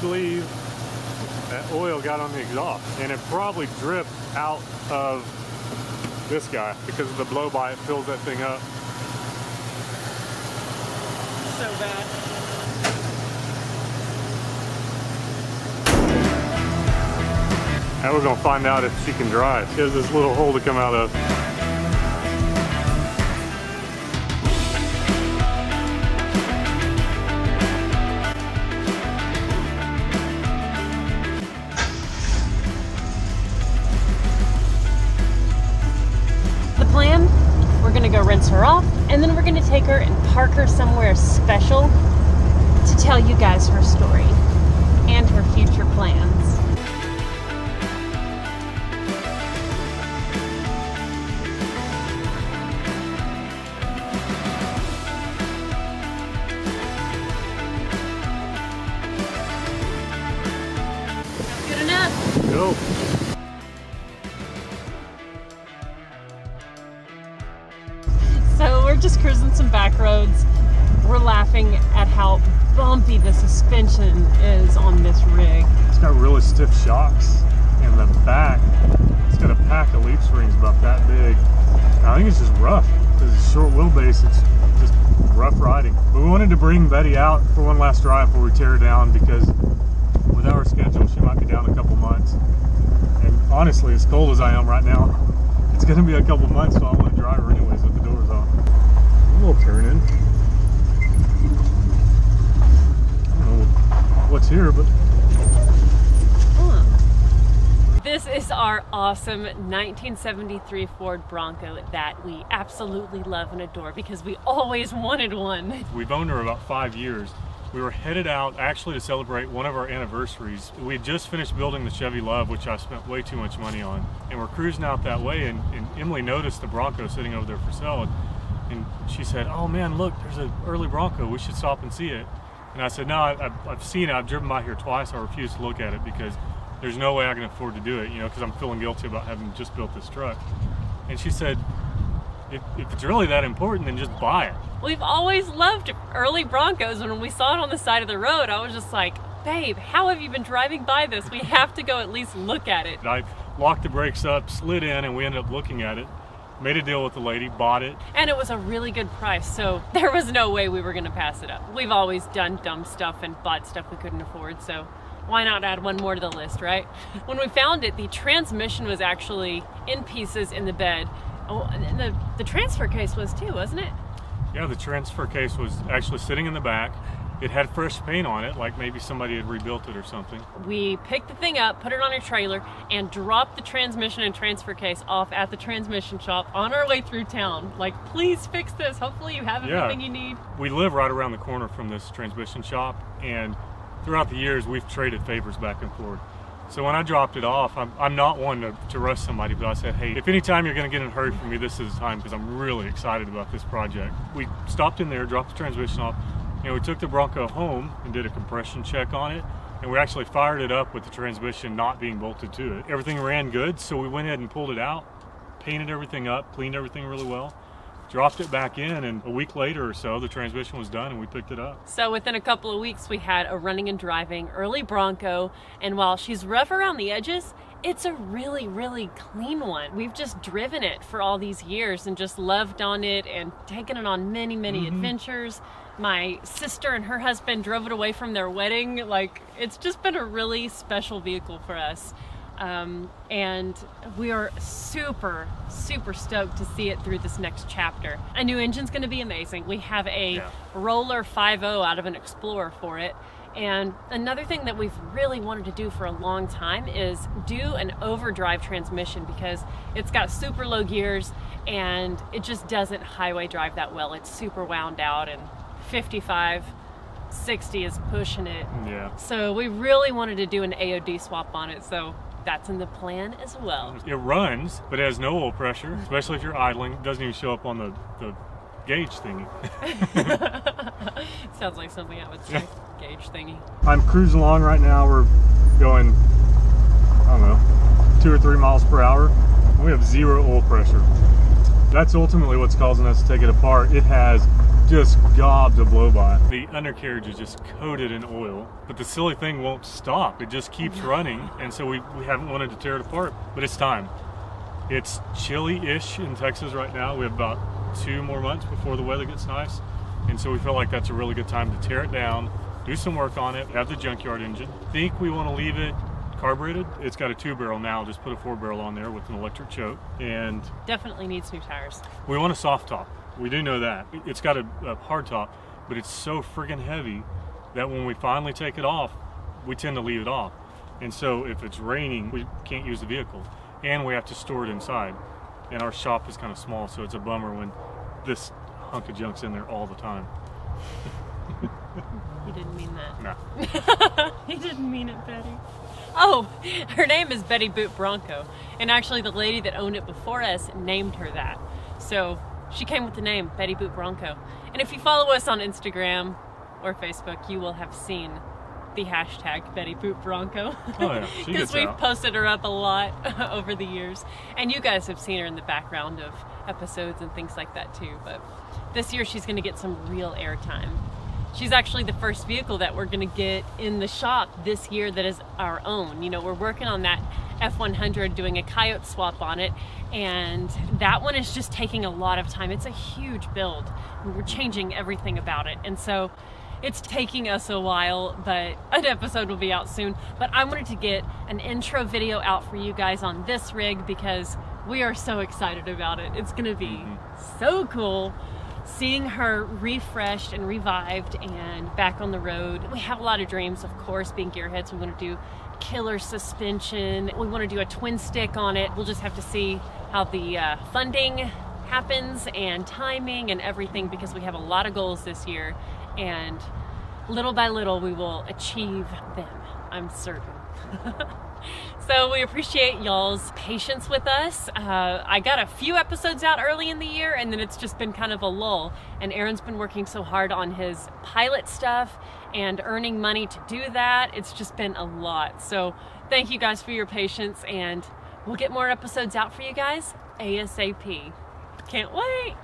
Believe that oil got on the exhaust, and it probably dripped out of this guy because of the blow by. It fills that thing up so bad. Now we're gonna find out if she can drive. She has this little hole to come out of. Her off, and then we're going to take her and park her somewhere special to tell you guys her story and her future plans. Good enough. Go. Just cruising some back roads. We're laughing at how bumpy the suspension is on this rig. It's got really stiff shocks in the back. It's got a pack of leaf springs about that big. I think it's just rough because it's short wheelbase. It's just rough riding. But we wanted to bring Betty out for one last drive before we tear her down, because with our schedule she might be down a couple months. And honestly, as cold as I am right now, it's going to be a couple months, so I want to drive her anyways with the doors off. We'll turn in. I don't know what's here, but this is our awesome 1973 Ford Bronco that we absolutely love and adore because we always wanted one. We've owned her about 5 years. We were headed out actually to celebrate one of our anniversaries. We had just finished building the Chevy Love, which I spent way too much money on, and we're cruising out that way, and Emily noticed the Bronco sitting over there for sale. And she said, "Oh man, look, there's an early Bronco. We should stop and see it." And I said, "No, I've seen it. I've driven by here twice. I refuse to look at it because there's no way I can afford to do it, you know, because I'm feeling guilty about having just built this truck." And she said, if it's really that important, then just buy it. We've always loved early Broncos, and when we saw it on the side of the road, I was just like, "Babe, how have you been driving by this? We have to go at least look at it." I locked the brakes up, slid in, and we ended up looking at it. Made a deal with the lady, bought it. And it was a really good price, so there was no way we were gonna pass it up. We've always done dumb stuff and bought stuff we couldn't afford, so why not add one more to the list, right? When we found it, the transmission was actually in pieces in the bed. Oh, and the transfer case was too, wasn't it? Yeah, the transfer case was actually sitting in the back. It had fresh paint on it, like maybe somebody had rebuilt it or something. We picked the thing up, put it on a trailer, and dropped the transmission and transfer case off at the transmission shop on our way through town. Like, please fix this. Hopefully you have everything you need. We live right around the corner from this transmission shop, and throughout the years, we've traded favors back and forth. So when I dropped it off, I'm not one to rush somebody, but I said, "Hey, if any time you're gonna get in a hurry for me, this is the time, because I'm really excited about this project." We stopped in there, dropped the transmission off, and we took the Bronco home and did a compression check on it, and we actually fired it up with the transmission not being bolted to it. Everything ran good, so we went ahead and pulled it out, painted everything up, cleaned everything really well, dropped it back in, and a week later or so the transmission was done and we picked it up. So within a couple of weeks we had a running and driving early Bronco, and while she's rough around the edges, it's a really, really clean one. We've just driven it for all these years and just loved on it and taken it on many, many adventures. My sister and her husband drove it away from their wedding. Like, it's just been a really special vehicle for us. And we are super, super stoked to see it through this next chapter. A new engine's gonna be amazing. We have a roller 5.0 out of an Explorer for it. And another thing that we've really wanted to do for a long time is do an overdrive transmission, because it's got super low gears and it just doesn't highway drive that well. It's super wound out, and 55, 60 is pushing it. Yeah. So we really wanted to do an AOD swap on it. So that's in the plan as well. It runs, but it has no oil pressure, especially if you're idling. It doesn't even show up on the gauge thingy. Sounds like something I would say. Yeah. Gauge thingy. I'm cruising along right now. We're going, I don't know, 2 or 3 miles per hour. We have zero oil pressure. That's ultimately what's causing us to take it apart. It has just gobs of blow by. The undercarriage is just coated in oil, but the silly thing won't stop. It just keeps running, and so we haven't wanted to tear it apart, but it's time. It's chilly-ish in Texas right now. We have about 2 more months before the weather gets nice, and so we feel like that's a really good time to tear it down, do some work on it, have the junkyard engine. Think we want to leave it carbureted. It's got a 2-barrel now, just put a 4-barrel on there with an electric choke, and definitely needs new tires. We want a soft top. We do know that. It's got a hard top, but it's so friggin' heavy that when we finally take it off, we tend to leave it off. And so if it's raining, we can't use the vehicle, and we have to store it inside. And our shop is kind of small, so it's a bummer when this hunk of junk's in there all the time. He didn't mean that. No. He didn't mean it, Betty. Oh, her name is Betty Boop Bronco, and actually the lady that owned it before us named her that. So she came with the name Betty Boop Bronco. And if you follow us on Instagram or Facebook, you will have seen the hashtag Betty Boop Bronco. Oh yeah, she gets out. Because we've posted her up a lot over the years. And you guys have seen her in the background of episodes and things like that too. But this year she's going to get some real airtime. She's actually the first vehicle that we're going to get in the shop this year that is our own. You know, we're working on that F-100, doing a coyote swap on it, and that one is just taking a lot of time. It's a huge build. We're changing everything about it, and so it's taking us a while, but an episode will be out soon. But I wanted to get an intro video out for you guys on this rig because we are so excited about it. It's going to be so cool. Seeing her refreshed and revived and back on the road. We have a lot of dreams, of course, being gearheads. We want to do killer suspension. We want to do a twin stick on it. We'll just have to see how the funding happens and timing and everything, because we have a lot of goals this year, and little by little we will achieve them, I'm certain. So we appreciate y'all's patience with us. I got a few episodes out early in the year, and then it's just been kind of a lull. And Aaron's been working so hard on his pilot stuff and earning money to do that. It's just been a lot. So thank you guys for your patience, and we'll get more episodes out for you guys ASAP. Can't wait.